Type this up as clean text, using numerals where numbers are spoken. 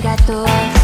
gato.